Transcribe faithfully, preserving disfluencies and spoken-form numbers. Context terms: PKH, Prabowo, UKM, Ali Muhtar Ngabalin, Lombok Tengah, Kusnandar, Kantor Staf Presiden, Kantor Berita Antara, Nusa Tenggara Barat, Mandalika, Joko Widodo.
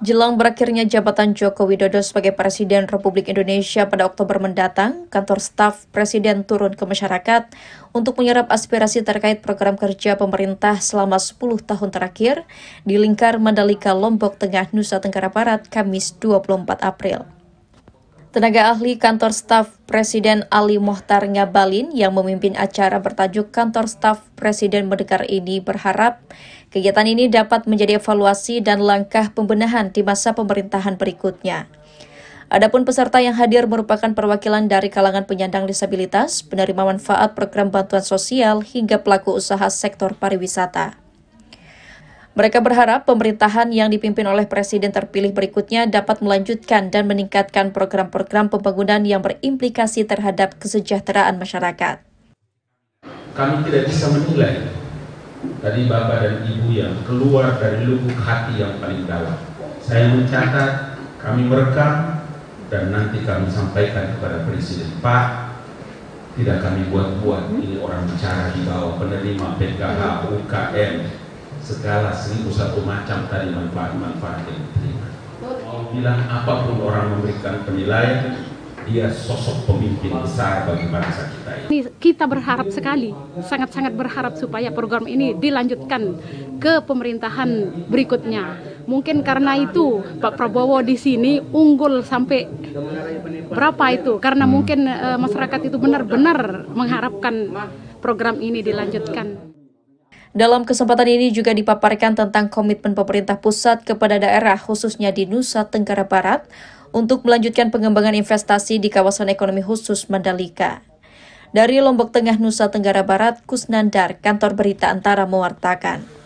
Jelang berakhirnya jabatan Joko Widodo sebagai Presiden Republik Indonesia pada Oktober mendatang, Kantor Staf Presiden turun ke masyarakat untuk menyerap aspirasi terkait program kerja pemerintah selama sepuluh tahun terakhir di lingkar Mandalika, Lombok Tengah, Nusa Tenggara Barat, Kamis dua puluh empat April. Tenaga ahli Kantor Staf Presiden Ali Muhtar Ngabalin yang memimpin acara bertajuk Kantor Staf Presiden Mendengar ini berharap kegiatan ini dapat menjadi evaluasi dan langkah pembenahan di masa pemerintahan berikutnya. Adapun peserta yang hadir merupakan perwakilan dari kalangan penyandang disabilitas, penerima manfaat program bantuan sosial, hingga pelaku usaha sektor pariwisata. Mereka berharap pemerintahan yang dipimpin oleh Presiden terpilih berikutnya dapat melanjutkan dan meningkatkan program-program pembangunan yang berimplikasi terhadap kesejahteraan masyarakat. Kami tidak bisa menilai tadi Bapak dan Ibu yang keluar dari lubuk hati yang paling dalam. Saya mencatat, kami merekam, dan nanti kami sampaikan kepada Presiden. Pak, tidak kami buat-buat, ini orang bicara di bawah penerima P K H, U K M, segala seribu satu macam tadi manfaat-manfaat yang diterima. Mau bilang apapun orang memberikan penilaian, dia sosok pemimpin besar bagi bangsa kita ini. Kita berharap sekali, sangat-sangat berharap supaya program ini dilanjutkan ke pemerintahan berikutnya. Mungkin karena itu Pak Prabowo di sini unggul sampai berapa itu, karena mungkin uh, masyarakat itu benar-benar mengharapkan program ini dilanjutkan. Dalam kesempatan ini juga dipaparkan tentang komitmen pemerintah pusat kepada daerah, khususnya di Nusa Tenggara Barat, untuk melanjutkan pengembangan investasi di kawasan ekonomi khusus Mandalika. Dari Lombok Tengah, Nusa Tenggara Barat, Kusnandar, Kantor Berita Antara mewartakan.